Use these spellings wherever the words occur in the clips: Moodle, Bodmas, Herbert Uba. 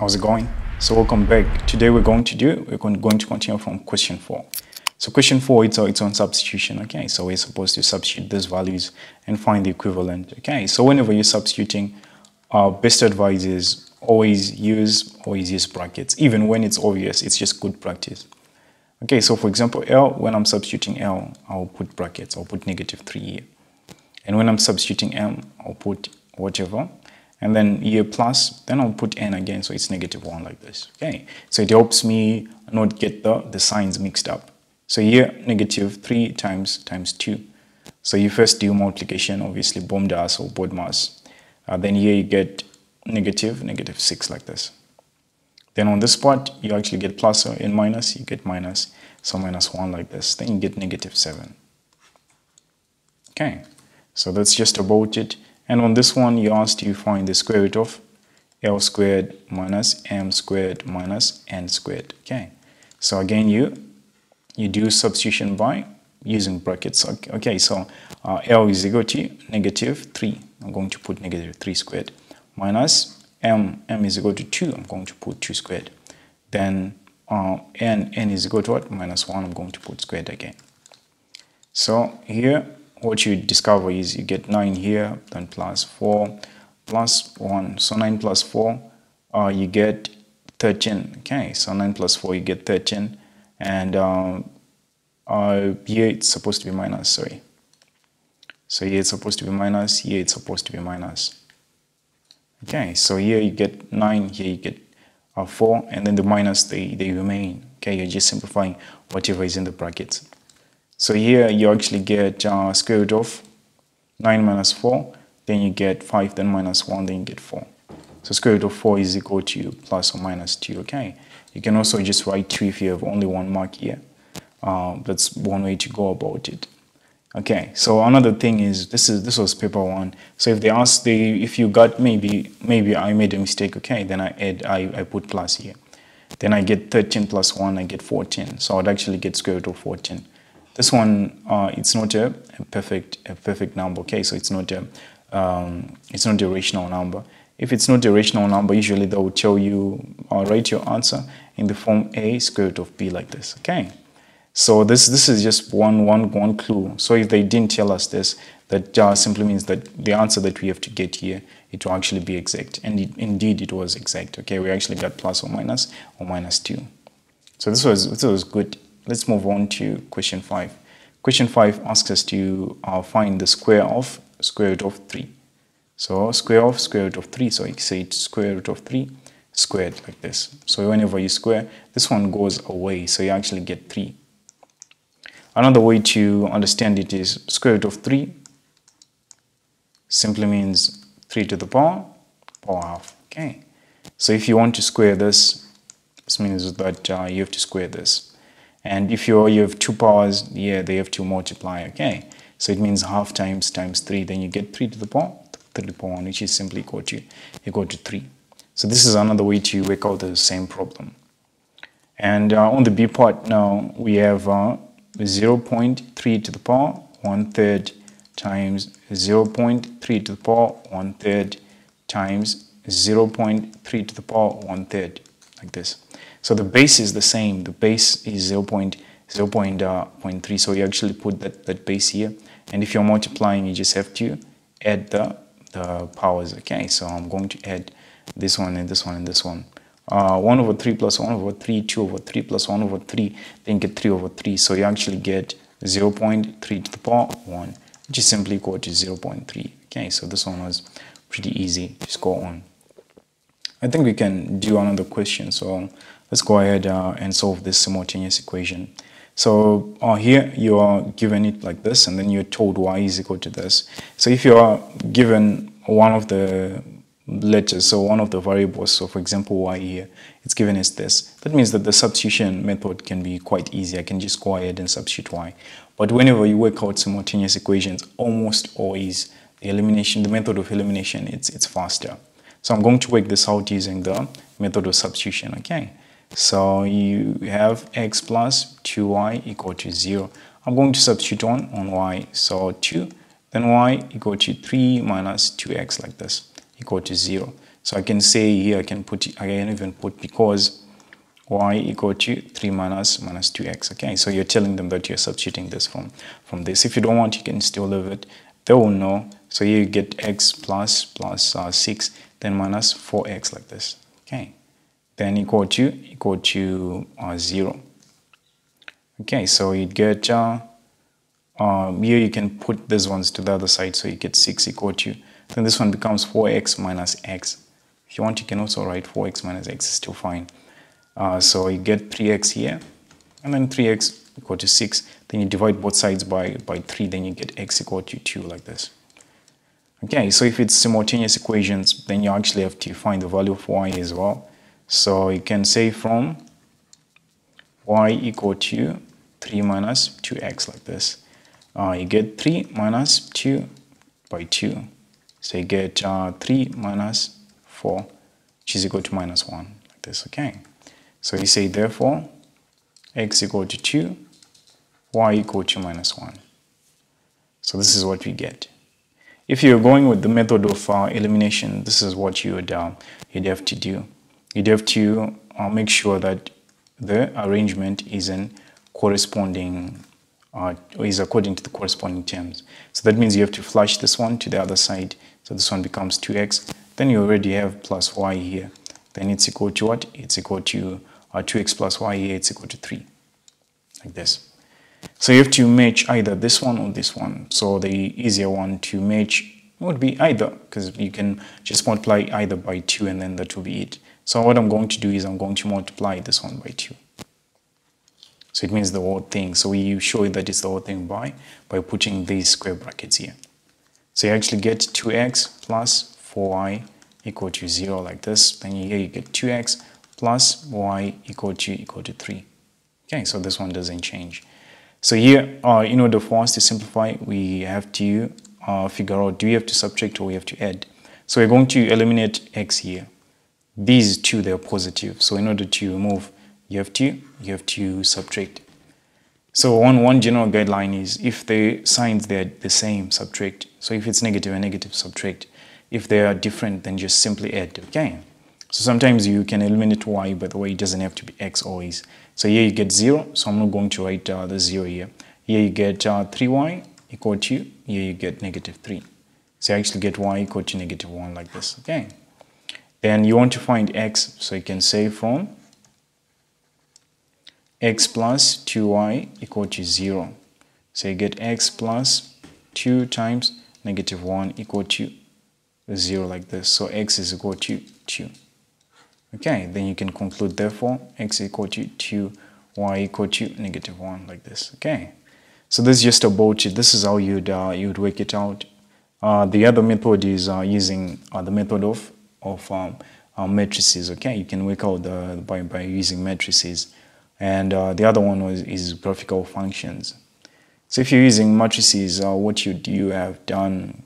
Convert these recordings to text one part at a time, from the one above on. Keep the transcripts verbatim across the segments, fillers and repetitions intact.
How's it going? So welcome back. Today we're going to do, we're going to continue from question four. So question four, it's, it's on substitution, okay? So we're supposed to substitute those values and find the equivalent, okay? So whenever you're substituting, our best advice is always use, always use brackets, even when it's obvious, it's just good practice. Okay, so for example, L, when I'm substituting L, I'll put brackets, I'll put negative three here. And when I'm substituting M, I'll put whatever. And then here plus, then I'll put N again, so it's negative one like this, okay? So it helps me not get the, the signs mixed up. So here, negative three times times two. So you first do multiplication, obviously, Bomdas or Bodmas. Uh, then here you get negative, negative six like this. Then on this part, you actually get plus or in minus, you get minus, so minus one like this. Then you get negative seven. Okay, so that's just about it. And on this one, you asked you find the square root of L squared minus M squared minus N squared. Okay, so again, you, you do substitution by using brackets. Okay, so uh, L is equal to negative three. I'm going to put negative three squared minus M, M is equal to two, I'm going to put two squared. Then uh, N, N is equal to what? Minus one, I'm going to put squared again. So here, what you discover is you get nine here, then plus four, plus one. So nine plus four, uh, you get thirteen. Okay, so nine plus four, you get thirteen. And uh, uh, here it's supposed to be minus, sorry. So here it's supposed to be minus, here it's supposed to be minus. Okay, so here you get nine, here you get uh, four, and then the minus, they, they remain. Okay, you're just simplifying whatever is in the brackets. So here you actually get uh, square root of nine minus four, then you get five, then minus one, then you get four. So square root of four is equal to plus or minus two, okay? You can also just write two if you have only one mark here. Uh, that's one way to go about it. Okay, so another thing is this is this was paper one. So if they ask the if you got maybe maybe I made a mistake, okay, then I add I, I put plus here. Then I get thirteen plus one, I get fourteen. So I'd actually get square root of fourteen. This one uh it's not a, a perfect a perfect number, okay, so it's not a um it's not a rational number. If it's not a rational number, usually they will tell you or write your answer in the form A square root of B like this, okay. So this this is just one one one clue. So if they didn't tell us this, that uh, simply means that the answer that we have to get here, it will actually be exact. And it, indeed, it was exact. Okay, we actually got plus or minus or minus two. So this was this was good. Let's move on to question five. Question five asks us to uh, find the square of square root of three. So square of square root of three. So you say it's square root of three squared like this. So whenever you square, this one goes away. So you actually get three. Another way to understand it is square root of three simply means three to the power, power half, okay? So if you want to square this, this means that uh, you have to square this. And if you you have two powers, yeah, they have to multiply, okay? So it means half times times three, then you get three to the power, three to the power one, which is simply equal to, equal to three. So this is another way to work out the same problem. And uh, on the B part now, we have... Uh, zero point three to the power one third times zero point three to the power one third times zero point three to the power one third like this. So the base is the same. The base is zero point zero point three. So you actually put that that base here. And if you're multiplying, you just have to add the the powers. Okay. So I'm going to add this one and this one and this one. Uh, one over three plus one over three, two over three plus one over three, then you get three over three. So you actually get zero point three to the power one, which is simply equal to zero point three. Okay, so this one was pretty easy to score on. I think we can do another question. So let's go ahead uh, and solve this simultaneous equation. So uh, here you are given it like this, and then you're told y is equal to this. So if you are given one of the letters, so one of the variables, so for example y here, it's given as this, that means that the substitution method can be quite easy. I can just go ahead and substitute y. But whenever you work out simultaneous equations, almost always the elimination, the method of elimination, it's it's faster. So I'm going to work this out using the method of substitution. Okay, so you have x plus two y equal to zero. I'm going to substitute on on y, so two, then y equal to three minus two x like this, equal to zero. So I can say here, I can put, I can even put because y equal to three minus minus two x. Okay, so you're telling them that you're substituting this from, from this. If you don't want, you can still leave it. They will know. So here you get x plus plus uh, six, then minus four x like this. Okay, then equal to equal to uh, zero. Okay, so you get uh, um, here you can put these ones to the other side, so you get six equal to, then this one becomes four x minus x. If you want, you can also write four x minus x is still fine. Uh, so you get three x here, and then three x equal to six. Then you divide both sides by, by three, then you get x equal to two like this. Okay, so if it's simultaneous equations, then you actually have to find the value of y as well. So you can say from y equal to three minus two x like this. Uh, you get three minus two by two. So you get uh, three minus four, which is equal to minus one, like this, okay? So you say, therefore, x equal to two, y equal to minus one. So this is what we get. If you're going with the method of uh, elimination, this is what you would, uh, you'd have to do. You'd have to uh, make sure that the arrangement is in corresponding Uh, is according to the corresponding terms. So that means you have to flush this one to the other side. So this one becomes two x. Then you already have plus y here. Then it's equal to what? It's equal to uh, two x plus y here. It's equal to three. Like this. So you have to match either this one or this one. So the easier one to match would be either, because you can just multiply either by two and then that will be it. So what I'm going to do is I'm going to multiply this one by two. So it means the whole thing. So we show that it's the whole thing by, by putting these square brackets here. So you actually get two x plus four y equal to zero like this. Then here you get two x plus y equal to equal to three. Okay, so this one doesn't change. So here, uh, in order for us to simplify, we have to uh, figure out, do we have to subtract or we have to add? So we're going to eliminate x here. These two, they're positive. So in order to remove, you have to, you have to subtract. So one, one general guideline is if the signs, they're the same, subtract. So if it's negative and negative, subtract. If they are different, then just simply add, okay? So sometimes you can eliminate y, by the way, it doesn't have to be x always. So here you get zero, so I'm not going to write uh, the zero here. Here you get uh, three y equal to, here you get negative three. So you actually get y equal to negative one like this, okay? Then you want to find x, so you can say from x plus two y equal to zero. So you get x plus two times negative one equal to zero like this. So x is equal to two. Okay, then you can conclude, therefore, x equal to two, y equal to negative one like this. Okay, so this is just about it. This is how you'd, uh, you'd work it out. Uh, the other method is uh, using uh, the method of, of um, uh, matrices. Okay, you can work out the, by, by using matrices. And uh, the other one was, is graphical functions. So if you're using matrices, uh, what you do have done,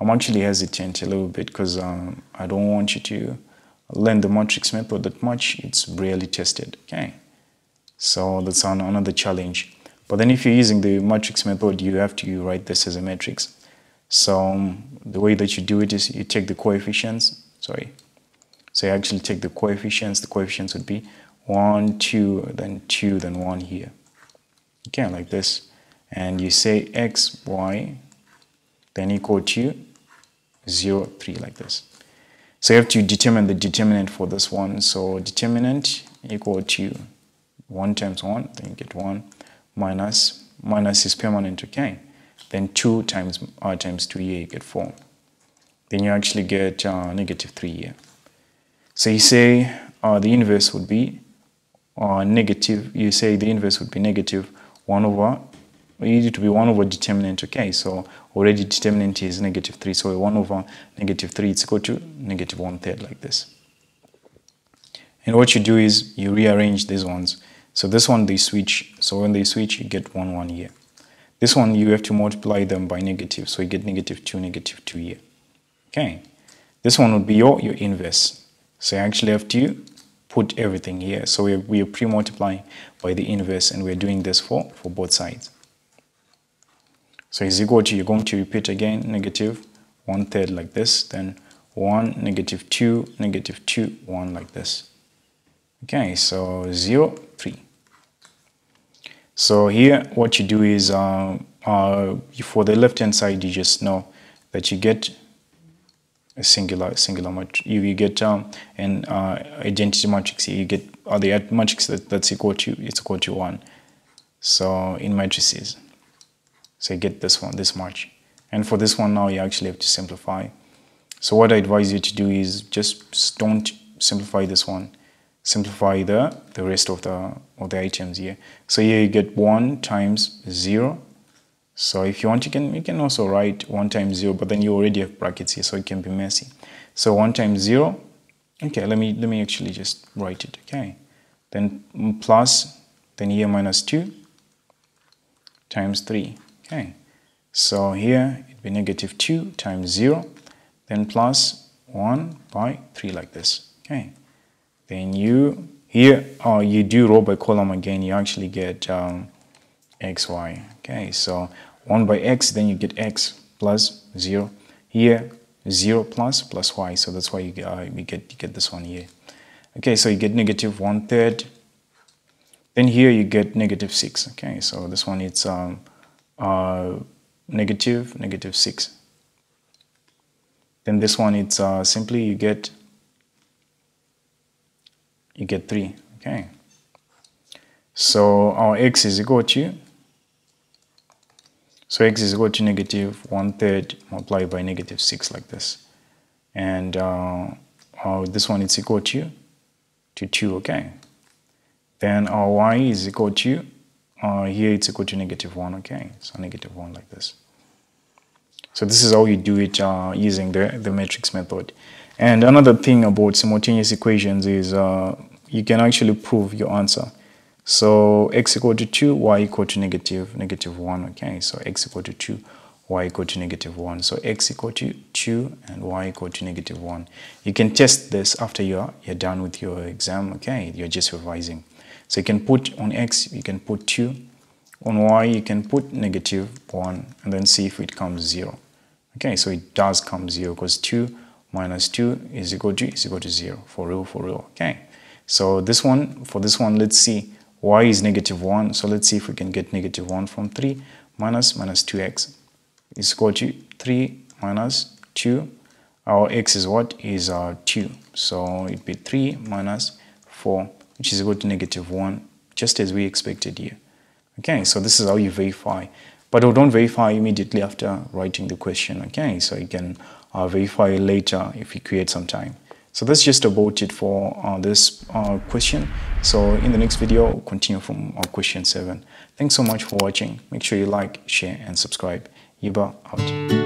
I'm actually hesitant a little bit because um, I don't want you to learn the matrix method that much. It's rarely tested, okay? So that's an, another challenge. But then if you're using the matrix method, you have to write this as a matrix. So um, the way that you do it is you take the coefficients, sorry. So you actually take the coefficients, the coefficients would be one, two, then two, then one here. Okay, like this. And you say x, y, then equal to zero, three, like this. So you have to determine the determinant for this one. So determinant equal to one times one, then you get one, minus, minus is permanent, okay. Then two times r times two here, you get four. Then you actually get uh, negative three here. So you say uh, the inverse would be Uh, negative, you say the inverse would be negative one over, you need it to be one over determinant, okay? So already determinant is negative three, so one over negative three, it's equal to negative one third like this. And what you do is you rearrange these ones. So this one they switch, so when they switch you get one one here. This one you have to multiply them by negative, so you get negative two, negative two here, okay? This one would be your, your inverse, so you actually have to put everything here. So we are, we are pre-multiplying by the inverse and we're doing this for, for both sides. So is equal to, you're going to repeat again, negative one third like this, then one, negative two, negative two, one, like this. Okay, so zero, three. So here what you do is uh, uh, for the left hand side, you just know that you get a singular singular matrix. You, you get um, an uh, identity matrix. You get uh, the matrix that, that's equal to it's equal to one. So in matrices, so you get this one, this much. And for this one now, you actually have to simplify. So what I advise you to do is just don't simplify this one. Simplify the, the rest of the, of the items here. So here you get one times zero. So if you want, you can, you can also write one times zero, but then you already have brackets here, so it can be messy. So one times zero. Okay, let me, let me actually just write it, okay. Then plus, then here minus two times three, okay. So here it'd be negative two times zero, then plus one by three, like this, okay. Then you, here, oh, you do row by column again, you actually get um, x, y. Okay, so one by x, then you get x plus zero. Here, zero plus plus y, so that's why you, uh, you, get, you get this one here. Okay, so you get negative one third. Then here you get negative six. Okay, so this one it's um, uh, negative, negative six. Then this one it's uh, simply you get you get three, okay. So our x is equal to, so x is equal to negative one third multiplied by negative six, like this. And uh, uh, this one it's equal to, to two, okay. Then our y is equal to, uh, here it's equal to negative one, okay. So negative one, like this. So this is how you do it uh, using the, the matrix method. And another thing about simultaneous equations is uh, you can actually prove your answer. So x equal to two, y equal to negative, negative one, okay. So x equal to two, y equal to negative one. So x equal to two and y equal to negative one. You can test this after you're, you're done with your exam, okay. You're just revising. So you can put on x, you can put two. On y, you can put negative one and then see if it comes zero. Okay, so it does come zero because two minus two is equal to is equal to zero. For real, for real. Okay. So this one, for this one, let's see. Y is negative one. So let's see if we can get negative one from three minus minus two x is equal to three minus two. Our x is what? Is our uh, two. So it'd be three minus four, which is equal to negative one, just as we expected here. Okay, so this is how you verify. But don't verify immediately after writing the question, okay? So you can uh, verify later if you create some time. So that's just about it for uh, this uh, question. So in the next video, we'll continue from uh, question seven. Thanks so much for watching. Make sure you like, share, and subscribe. Uba out.